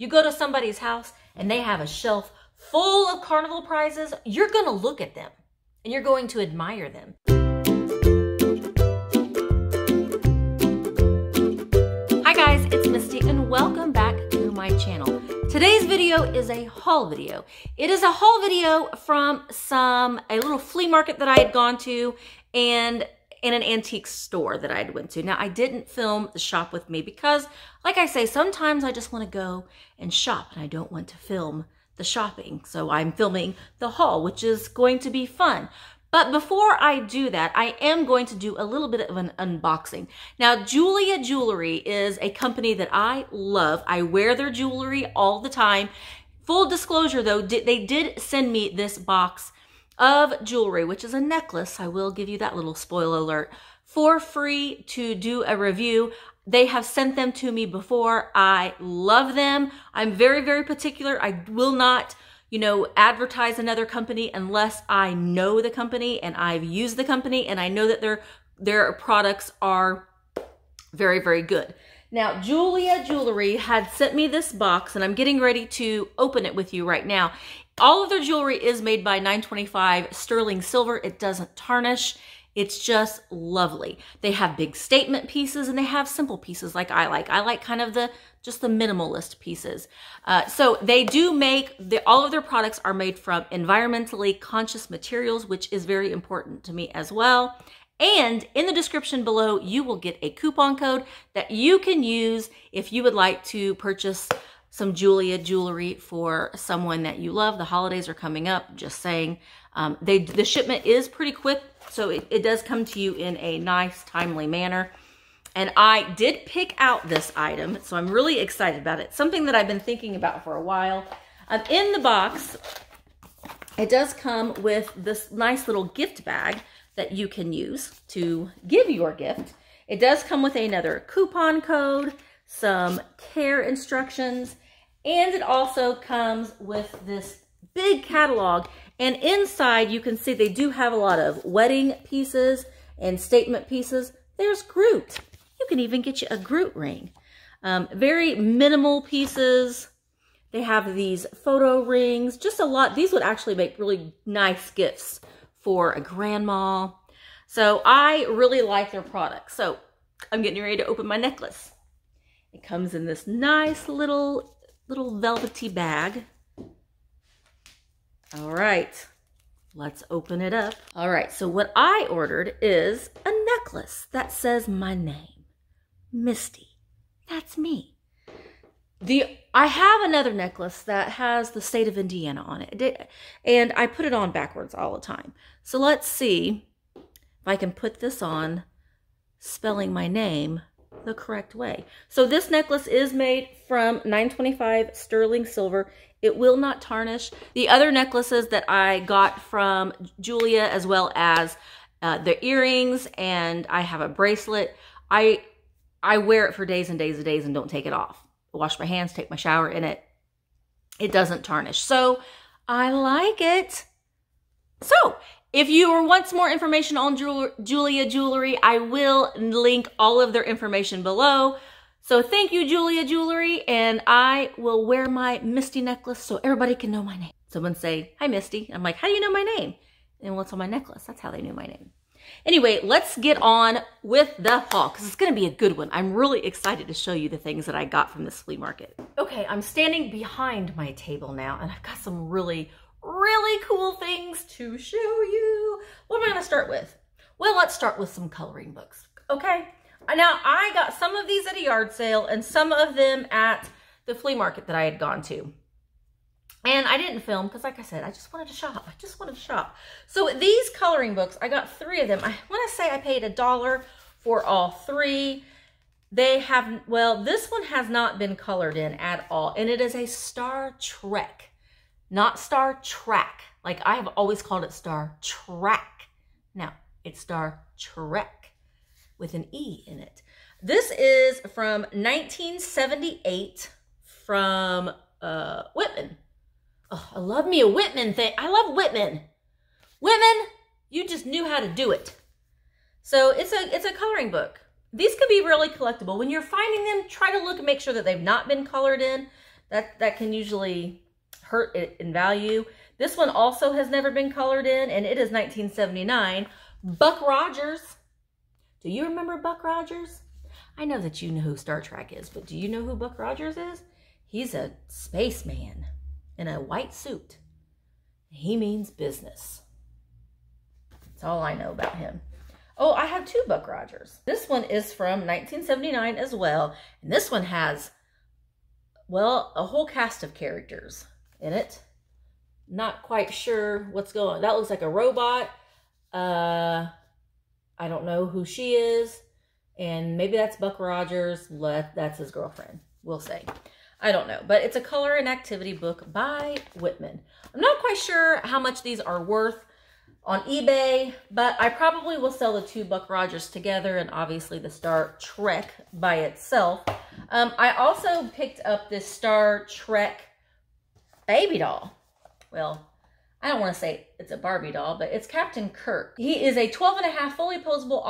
You go to somebody's house and they have a shelf full of carnival prizes, you're gonna look at them and you're going to admire them. Hi guys, it's Misty and welcome back to my channel. Today's video is a haul video. It is a haul video from a little flea market that I had gone to and in an antique store that I had went to. Now, I didn't film the shop with me because, like I say, sometimes I just want to go and shop and I don't want to film the shopping. So I'm filming the haul, which is going to be fun. But before I do that, I am going to do a little bit of an unboxing. Now, Jeulia Jewelry is a company that I love. I wear their jewelry all the time. Full disclosure though, they did send me this box of jewelry, which is a necklace. I will give you that little spoiler alert for free to do a review. They have sent them to me before. I love them. I'm very, very particular. I will not, you know, advertise another company unless I know the company and I've used the company and I know that their products are very, very good. Now, Jeulia Jewelry had sent me this box and I'm getting ready to open it with you right now. All of their jewelry is made by 925 sterling silver. It doesn't tarnish. It's just lovely. They have big statement pieces and they have simple pieces like I like. I like kind of just the minimalist pieces. So they do make, all of their products are made from environmentally conscious materials, which is very important to me as well. And in the description below, you will get a coupon code that you can use if you would like to purchase some Jeulia jewelry for someone that you love. The holidays are coming up, just saying. The shipment is pretty quick, so it does come to you in a nice, timely manner. And I did pick out this item, so I'm really excited about it. Something that I've been thinking about for a while. In the box, it does come with this nice little gift bag that you can use to give your gift. It does come with another coupon code, some care instructions, and it also comes with this big catalog. And inside you can see they do have a lot of wedding pieces and statement pieces. There's Groot. You can even get you a Groot ring. Very minimal pieces. They have these photo rings, just a lot. These would actually make really nice gifts for a grandma. So I really like their products. So I'm getting ready to open my necklace. It comes in this nice little velvety bag. All right, let's open it up. All right, so what I ordered is a necklace that says my name, Misty. That's me. I have another necklace that has the state of Indiana on it, and I put it on backwards all the time. So let's see if I can put this on, spelling my name the correct way. So this necklace is made from 925 sterling silver. It will not tarnish. The other necklaces that I got from Jeulia, as well as the earrings, and I have a bracelet. I wear it for days and days and days and don't take it off. I wash my hands, take my shower in it. It doesn't tarnish. So I like it. So if you want more information on Jeulia Jewelry, I will link all of their information below. So thank you, Jeulia Jewelry, and I will wear my Misty necklace so everybody can know my name. Someone say, hi, Misty. I'm like, how do you know my name? And what's on my necklace? That's how they knew my name. Anyway, let's get on with the haul because it's going to be a good one. I'm really excited to show you the things that I got from this flea market. Okay, I'm standing behind my table now, and I've got some really cool things to show you. What am I going to start with? Well, let's start with some coloring books. Okay. Now, I got some of these at a yard sale and some of them at the flea market that I had gone to. And I didn't film because, like I said, I just wanted to shop. I just wanted to shop. So these coloring books, I got three of them. I want to say I paid $1 for all three. They have, well, this one has not been colored in at all. And it is a Star Trek. Not Star Track. Like, I have always called it Star Track. Now, it's Star Trek with an E in it. This is from 1978 from Whitman. Oh, I love me a Whitman thing. I love Whitman. Women, you just knew how to do it. So it's a coloring book. These could be really collectible. When you're finding them, try to look and make sure that they've not been colored in. that can usually hurt it in value. This one also has never been colored in, and it is 1979. Buck Rogers. Do you remember Buck Rogers? I know that you know who Star Trek is, but do you know who Buck Rogers is? He's a spaceman in a white suit. He means business. That's all I know about him. Oh, I have two Buck Rogers. This one is from 1979 as well. And this one has, well, a whole cast of characters in it. Not quite sure what's going on. That looks like a robot. I don't know who she is. And maybe that's Buck Rogers. That's his girlfriend. We'll see. I don't know. But it's a color and activity book by Whitman. I'm not quite sure how much these are worth on eBay, but I probably will sell the two Buck Rogers together and obviously the Star Trek by itself. I also picked up this Star Trek baby doll. Well, I don't want to say it's a Barbie doll, but it's Captain Kirk. He is a 12-and-a-half fully posable,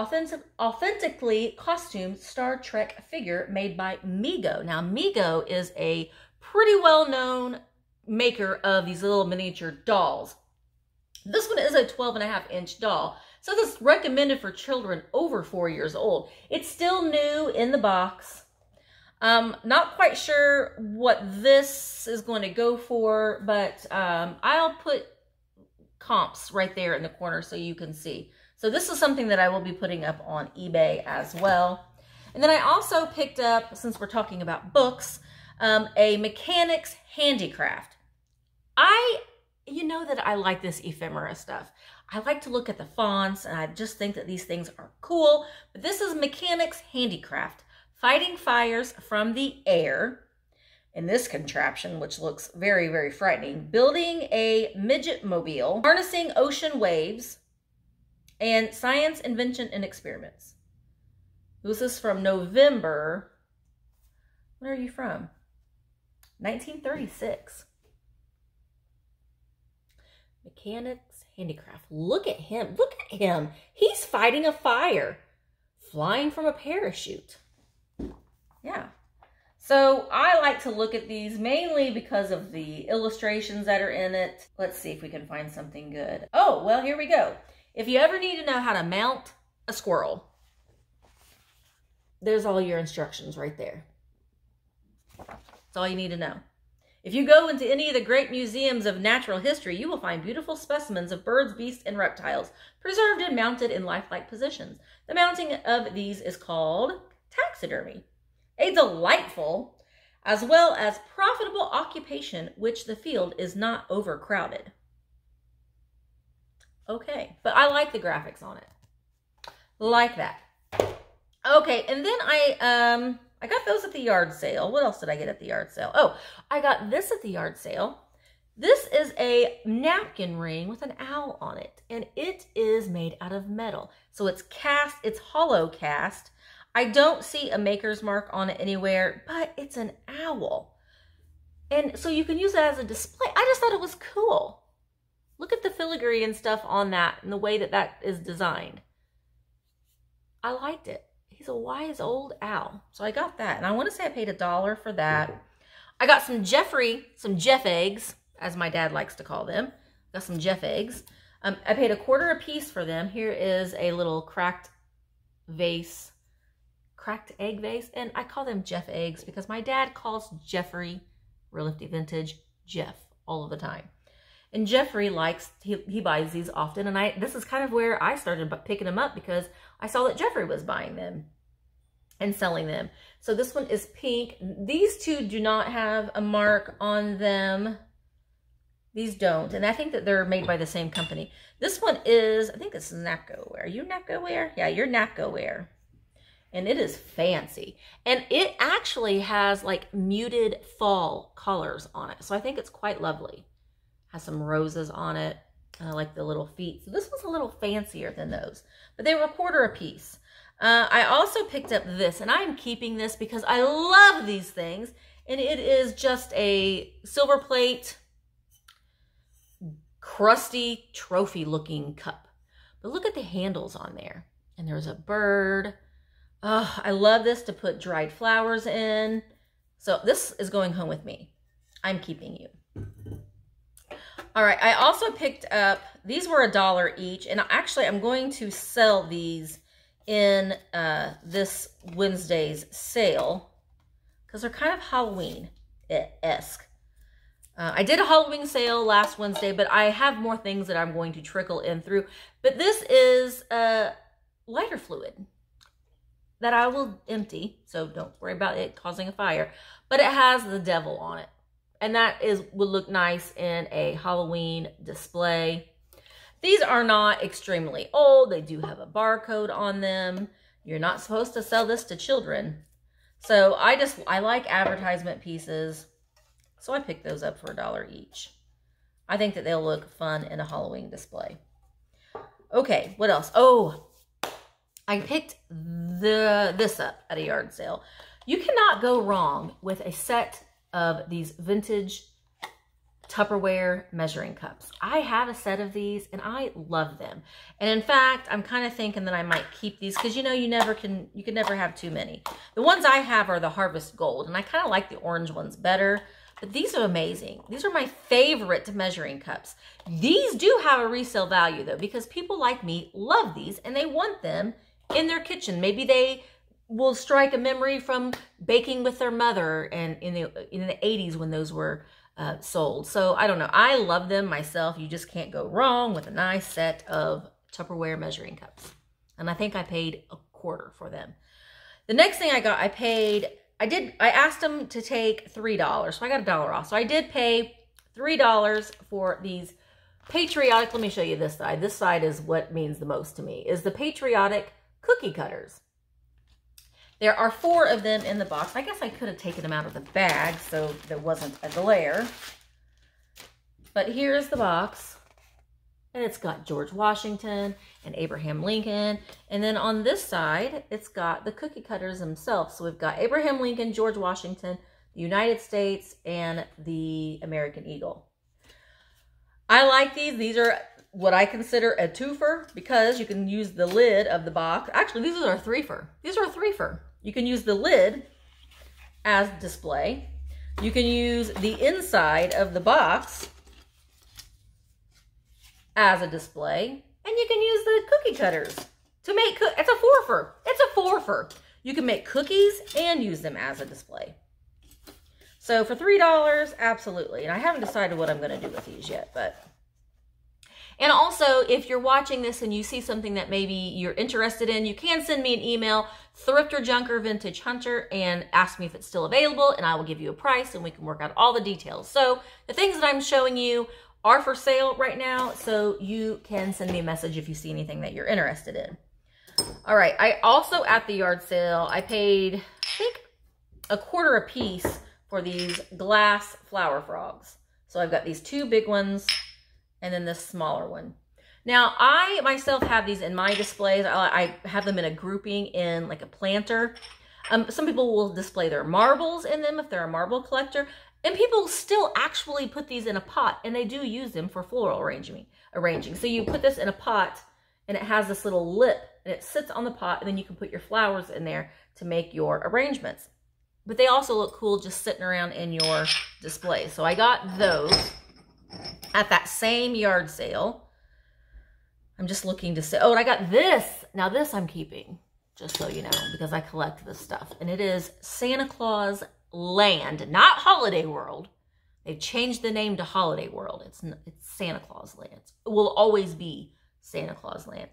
authentically costumed Star Trek figure made by Mego. Now, Mego is a pretty well-known maker of these little miniature dolls. This one is a 12-and-a-half-inch doll, so this is recommended for children over 4 years old. It's still new in the box. Not quite sure what this is going to go for, but I'll put comps right there in the corner so you can see. So this is something that I will be putting up on eBay as well. And then I also picked up, since we're talking about books, a Mechanics Handicraft. You know that I like this ephemera stuff. I like to look at the fonts, and I just think that these things are cool. But this is Mechanics Handicraft, Fighting Fires from the Air. In this contraption, which looks very, very frightening, building a midget mobile, harnessing ocean waves, and science, invention, and experiments. This is from November. Where are you from? 1936. Mechanics Handicraft. Look at him. Look at him. He's fighting a fire, flying from a parachute. Yeah. So I like to look at these mainly because of the illustrations that are in it. Let's see if we can find something good. Oh, well, here we go. If you ever need to know how to mount a squirrel, there's all your instructions right there. That's all you need to know. If you go into any of the great museums of natural history, you will find beautiful specimens of birds, beasts, and reptiles, preserved and mounted in lifelike positions. The mounting of these is called taxidermy, a delightful as well as profitable occupation which the field is not overcrowded. Okay, but I like the graphics on it. Like that. Okay, and then I got those at the yard sale. What else did I get at the yard sale? Oh, I got this at the yard sale. This is a napkin ring with an owl on it, and it is made out of metal. So it's cast, it's hollow cast. I don't see a maker's mark on it anywhere, but it's an owl. And so you can use it as a display. I just thought it was cool. Look at the filigree and stuff on that and the way that that is designed. I liked it. He's a wise old owl. So I got that. And I want to say I paid $1 for that. I got some Jeff eggs, as my dad likes to call them. Got some Jeff eggs. I paid $0.25 a piece for them. Here is a little cracked egg vase. And I call them Jeff eggs because my dad calls Jeffrey, Real Nifty Vintage, Jeff all of the time. And Jeffrey likes, he buys these often. And this is kind of where I started picking them up because I saw that Jeffrey was buying them and selling them. So this one is pink. These two do not have a mark on them. These don't. And I think that they're made by the same company. This one is, I think this is Napco. Are you Napco Ware? Yeah, you're Napco Ware. And it is fancy. And it actually has like muted fall colors on it. So I think it's quite lovely. Has some roses on it. I like the little feet. So this was a little fancier than those, but they were $0.25 a piece. I also picked up this, and I'm keeping this because I love these things. And it is just a silver plate, crusty trophy looking cup. But look at the handles on there. And there's a bird. Oh, I love this to put dried flowers in. So this is going home with me. I'm keeping you. All right, I also picked up, these were $1 each, and actually I'm going to sell these in this Wednesday's sale because they're kind of Halloween-esque. I did a Halloween sale last Wednesday, but I have more things that I'm going to trickle in through. But this is lighter fluid that I will empty, so don't worry about it causing a fire. But it has the devil on it, and that would look nice in a Halloween display. These are not extremely old. They do have a barcode on them. You're not supposed to sell this to children. So I like advertisement pieces. So I picked those up for $1 each. I think that they'll look fun in a Halloween display. Okay, what else? Oh, I picked this up at a yard sale. You cannot go wrong with a set of these vintage Tupperware measuring cups. I have a set of these and I love them. And in fact, I'm kind of thinking that I might keep these because, you know, you can never have too many. The ones I have are the Harvest Gold, and I kind of like the orange ones better. But these are amazing. These are my favorite measuring cups. These do have a resale value though, because people like me love these and they want them in their kitchen. Maybe they will strike a memory from baking with their mother and in the 80s when those were sold. So I don't know. I love them myself. You just can't go wrong with a nice set of Tupperware measuring cups. And I think I paid $25 for them. The next thing I got, I asked them to take $3, so I got $1 off. So I did pay $3 for these patriotic. Let me show you this side. This side is what means the most to me, is the patriotic cookie cutters. There are 4 of them in the box. I guess I could have taken them out of the bag so there wasn't a glare. But here's the box. And it's got George Washington and Abraham Lincoln. And then on this side, it's got the cookie cutters themselves. So we've got Abraham Lincoln, George Washington, the United States, and the American Eagle. I like these. These are what I consider a twofer because you can use the lid of the box. Actually, these are a threefer. These are a threefer. You can use the lid as display. You can use the inside of the box as a display, and you can use the cookie cutters to make it's a fourfer. It's a fourfer. You can make cookies and use them as a display. So for $3, absolutely. And I haven't decided what I'm going to do with these yet, but. And also, if you're watching this and you see something that maybe you're interested in, you can send me an email, thrifterjunkervintagehunter, and ask me if it's still available, and I will give you a price and we can work out all the details. So the things that I'm showing you are for sale right now, so you can send me a message if you see anything that you're interested in. All right, I also, at the yard sale, I paid, I think, $25 a piece for these glass flower frogs. So I've got these 2 big ones and then this smaller one. Now, I myself have these in my displays. I have them in a grouping in like a planter. Some people will display their marbles in them if they're a marble collector. And people still actually put these in a pot, and they do use them for floral arranging. So you put this in a pot, and it has this little lip, and it sits on the pot, and then you can put your flowers in there to make your arrangements. But they also look cool just sitting around in your display. So I got those at that same yard sale. I'm just looking to see. Oh, and I got this. Now this I'm keeping, just so you know, because I collect this stuff. And it is Santa Claus Land, not Holiday World. They've changed the name to Holiday World. It's Santa Claus Land. It will always be Santa Claus Land.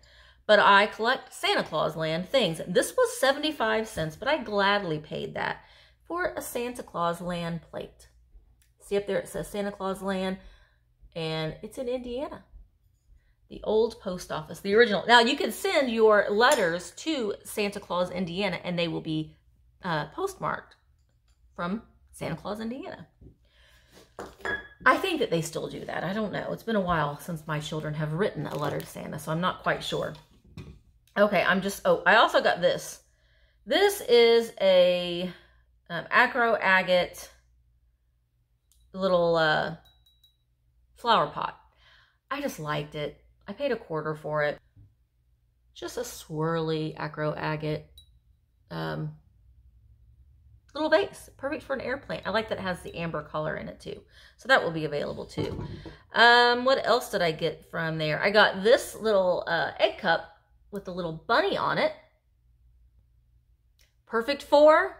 But I collect Santa Claus Land things. This was 75 cents, but I gladly paid that for a Santa Claus Land plate. See up there, it says Santa Claus Land, and it's in Indiana. The old post office, the original. Now, you can send your letters to Santa Claus, Indiana, and they will be postmarked from Santa Claus, Indiana. I think that they still do that. I don't know. It's been a while since my children have written a letter to Santa, so I'm not quite sure. Okay, oh, I also got this. This is a Acro Agate little flower pot. I just liked it. I paid $25 for it. Just a swirly Acro Agate little vase, perfect for an air plant. I like that it has the amber color in it too. So that will be available too. What else did I get from there? I got this little egg cup with a little bunny on it. Perfect for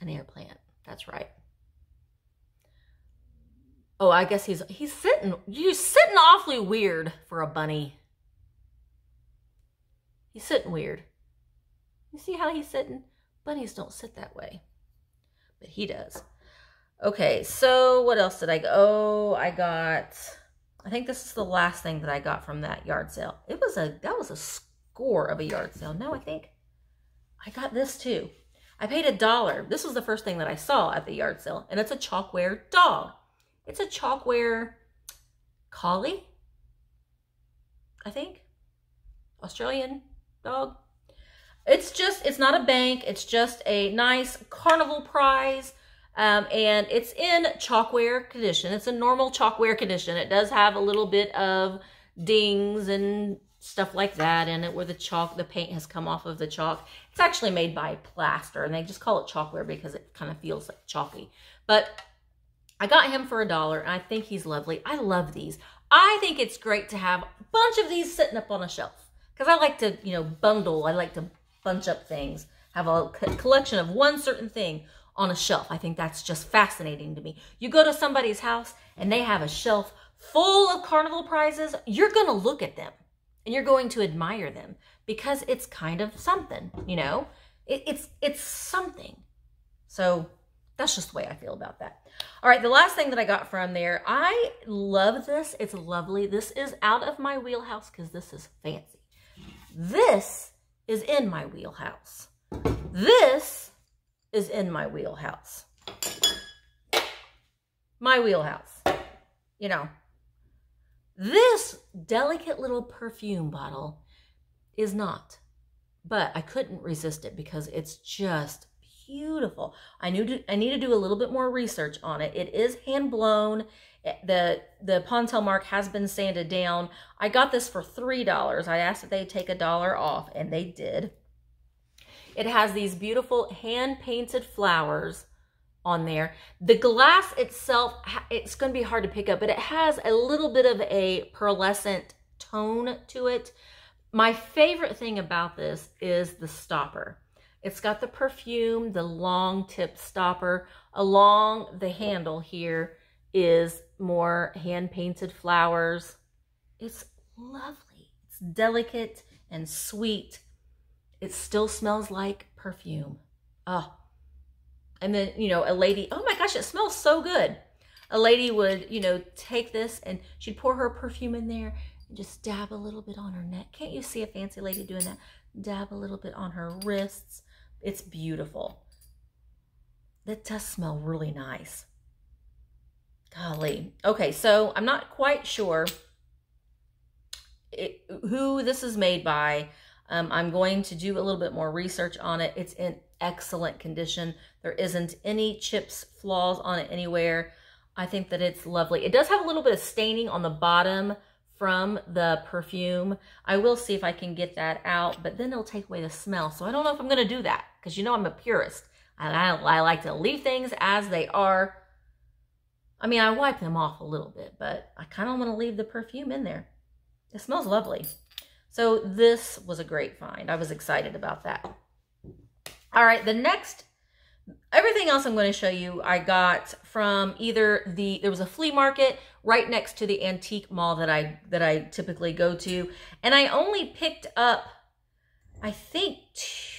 an air plant. That's right. Oh, I guess he's sitting. You're sitting awfully weird for a bunny. He's sitting weird. You see how he's sitting? Bunnies don't sit that way, but he does. Okay, so what else did I get? Oh, I think this is the last thing that I got from that yard sale. That was a score of a yard sale. No, I think I got this too. I paid $1. This was the first thing that I saw at the yard sale, and it's a chalkware dog. It's a chalkware collie, I think. Australian dog. It's not a bank. It's just a nice carnival prize. And it's in chalkware condition. It's a normal chalkware condition. It does have a little bit of dings and stuff like that in it where the paint has come off of the chalk. It's actually made by plaster, and they just call it chalkware because it kind of feels like chalky. But I got him for $1, and I think he's lovely. I love these. I think it's great to have a bunch of these sitting up on a shelf because I like to, bundle. I like to bunch up things, have a collection of one certain thing on a shelf. I think that's just fascinating to me. You go to somebody's house and they have a shelf full of carnival prizes, you're going to look at them and you're going to admire them because it's kind of something, it's something. So that's just the way I feel about that. All right, the last thing that I got from there, I love this. It's lovely. This is out of my wheelhouse because this is fancy. This is in my wheelhouse. This is in my wheelhouse. My wheelhouse. This delicate little perfume bottle is not, but I couldn't resist it because it's just beautiful. I need to do a little bit more research on it. It is hand blown. The Pontel mark has been sanded down. I got this for $3. I asked that they take $1 off, and they did. It has these beautiful hand painted flowers on there. The glass itself, it's going to be hard to pick up, but it has a little bit of a pearlescent tone to it. My favorite thing about this is the stopper. It's got the perfume, the long tip stopper. Along the handle here is more hand-painted flowers. It's lovely. It's delicate and sweet. It still smells like perfume. Oh, and then, a lady, oh my gosh, it smells so good. A lady would, take this and she'd pour her perfume in there and just dab a little bit on her neck. Can't you see a fancy lady doing that? Dab a little bit on her wrists. It's beautiful. That does smell really nice. Golly. Okay, so I'm not quite sure who this is made by. I'm going to do a little bit more research on it. It's in excellent condition. There isn't any chips, flaws on it anywhere. I think that it's lovely. It does have a little bit of staining on the bottom from the perfume. I will see if I can get that out, but then it'll take away the smell. So I don't know if I'm going to do that because I'm a purist. I like to leave things as they are. I mean, I wipe them off a little bit, but I kind of want to leave the perfume in there. It smells lovely. So this was a great find. I was excited about that. All right, everything else I'm going to show you, I got from there was a flea market right next to the antique mall that I typically go to. And I only picked up, I think,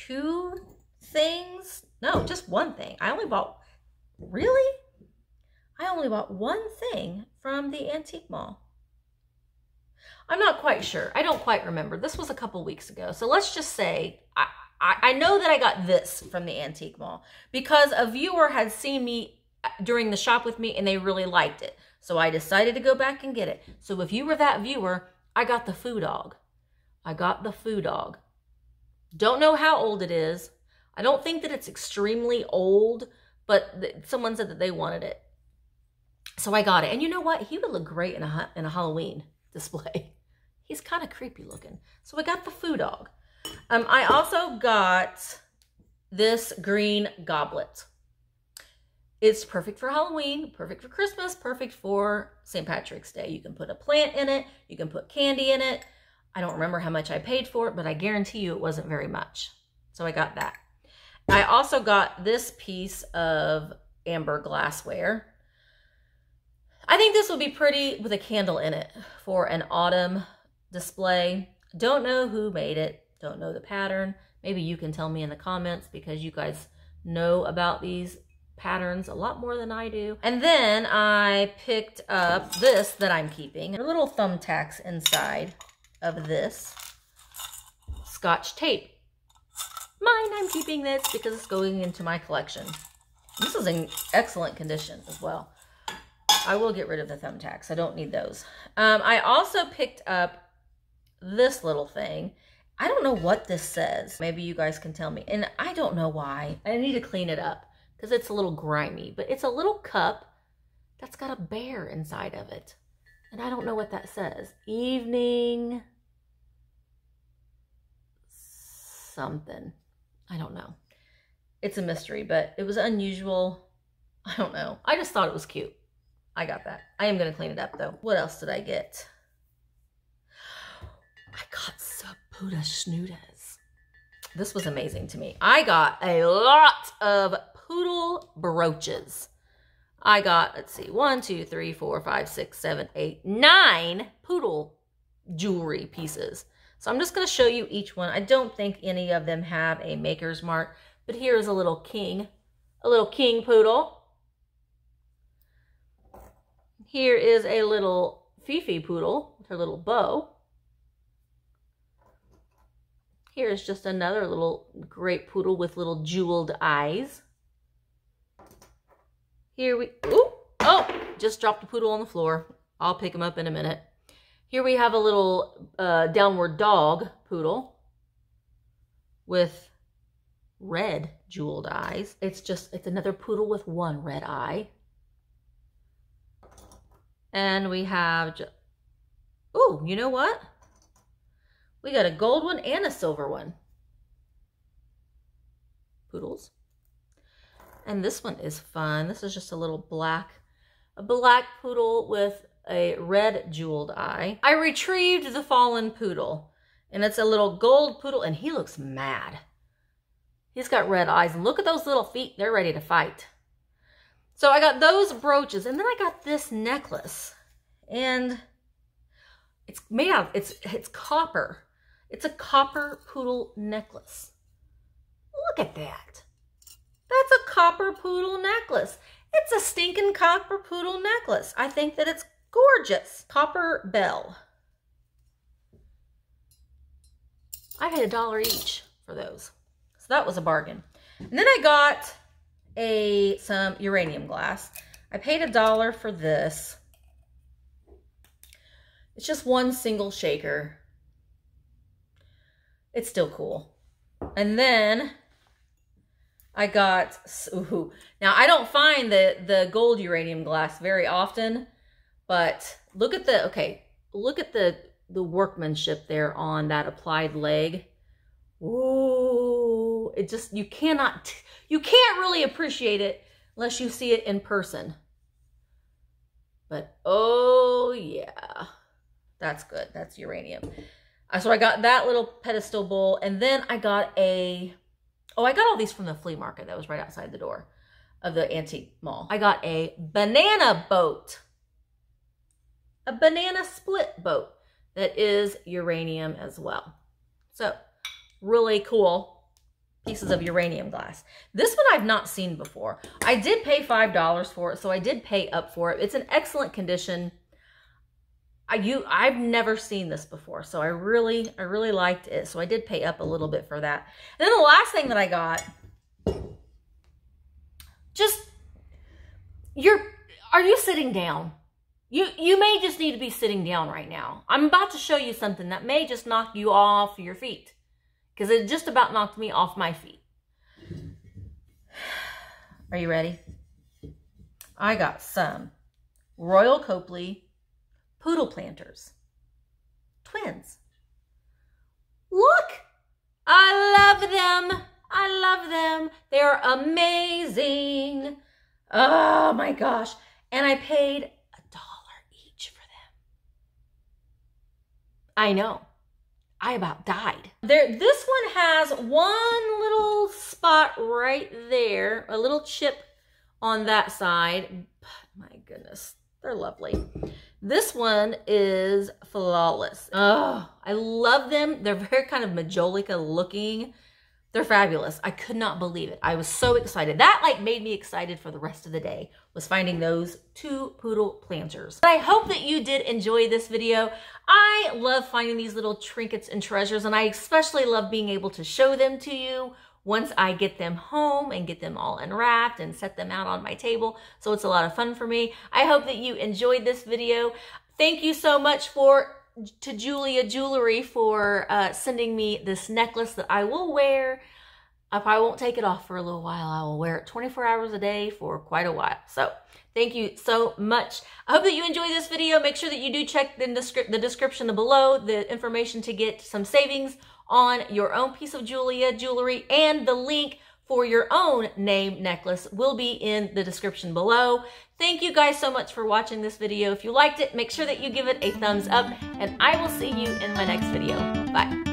2 things. No, just one thing. I only bought one thing from the antique mall. I'm not quite sure. I don't quite remember. This was a couple weeks ago. So let's just say I know that I got this from the antique mall because a viewer had seen me during the shop with me and they really liked it. So I decided to go back and get it. So if you were that viewer, I got the Foo Dog. I got the Foo Dog. Don't know how old it is. I don't think that it's extremely old, but someone said that they wanted it. So I got it. And you know what? He would look great in a Halloween display. He's kind of creepy looking. So I got the Foo Dog. I also got this green goblet. It's perfect for Halloween, perfect for Christmas, perfect for St. Patrick's Day. You can put a plant in it. You can put candy in it. I don't remember how much I paid for it, but I guarantee you it wasn't very much. So I got that. I also got this piece of amber glassware. I think this will be pretty with a candle in it for an autumn display. Don't know who made it. Don't know the pattern. Maybe you can tell me in the comments because you guys know about these patterns a lot more than I do. And then I picked up this that I'm keeping. There are little thumbtacks inside of this Scotch tape. Mine, I'm keeping this because it's going into my collection. This is in excellent condition as well. I will get rid of the thumbtacks. I don't need those. I also picked up this little thing. I don't know what this says. Maybe you guys can tell me. And I don't know why. I need to clean it up because it's a little grimy. But it's a little cup that's got a bear inside of it. And I don't know what that says. Evening something. I don't know. It's a mystery, but it was unusual. I don't know. I just thought it was cute. I got that. I am going to clean it up, though. What else did I get? I got Saputa Schnoodles. This was amazing to me. I got a lot of poodle brooches. I got, let's see, 9 poodle jewelry pieces. So I'm just going to show you each one. I don't think any of them have a maker's mark, but here is a little king poodle. Here is a little Fifi poodle with her little bow. Here is just another little great poodle with little jeweled eyes. Here we, ooh, oh, just dropped a poodle on the floor. I'll pick him up in a minute. Here we have a little downward dog poodle with red jeweled eyes. It's another poodle with one red eye. And we have, oh, you know what? We got a gold one and a silver one. Poodles. And this one is fun. This is just a black poodle with a red jeweled eye. I retrieved the fallen poodle. And it's a little gold poodle. And he looks mad. He's got red eyes. And look at those little feet. They're ready to fight. So I got those brooches, and then I got this necklace, and it's made out of, it's copper. It's a copper poodle necklace. Look at that. That's a copper poodle necklace. It's a stinking copper poodle necklace. I think that it's gorgeous. Copper bell. I paid $1 each for those. So that was a bargain. And then I got some uranium glass. I paid $1 for this. It's just one single shaker. It's still cool. And then I got, ooh, now I don't find the gold uranium glass very often, but look at the, okay, look at the workmanship there on that applied leg. Ooh, it just, you can't really appreciate it unless you see it in person. But, oh yeah, that's good. That's uranium. So I got that little pedestal bowl, and then I got I got all these from the flea market that was right outside the door of the antique mall. I got a banana boat, a banana split boat that is uranium as well. So really cool pieces of uranium glass. This one I've not seen before. I did pay $5 for it, so I did pay up for it. It's in excellent condition. I've never seen this before, so I really liked it, so I did pay up a little bit for that. And then the last thing that I got, are you sitting down? You may just need to be sitting down right now. I'm about to show you something that may just knock you off your feet, because it just about knocked me off my feet. Are you ready? I got some Royal Copley poodle planters. Twins. Look! I love them. I love them. They are amazing. Oh my gosh. And I paid $1 each for them. I know. I about died. This one has one little spot right there, a little chip on that side. My goodness, they're lovely. This one is flawless. Oh, I love them. They're very kind of majolica looking. They're fabulous. I could not believe it. I was so excited. That like made me excited for the rest of the day, was finding those two poodle planters. But I hope that you did enjoy this video. I love finding these little trinkets and treasures, and I especially love being able to show them to you once I get them home and get them all unwrapped and set them out on my table. So it's a lot of fun for me. I hope that you enjoyed this video. Thank you so much to Jeulia Jewelry for sending me this necklace that I will wear. I probably won't take it off for a little while. I will wear it 24 hours a day for quite a while. So thank you so much. I hope that you enjoy this video. Make sure that you do check the description below, the information to get some savings on your own piece of Jeulia Jewelry, and the link for your own name necklace will be in the description below. Thank you guys so much for watching this video. If you liked it, make sure that you give it a thumbs up, and I will see you in my next video. Bye.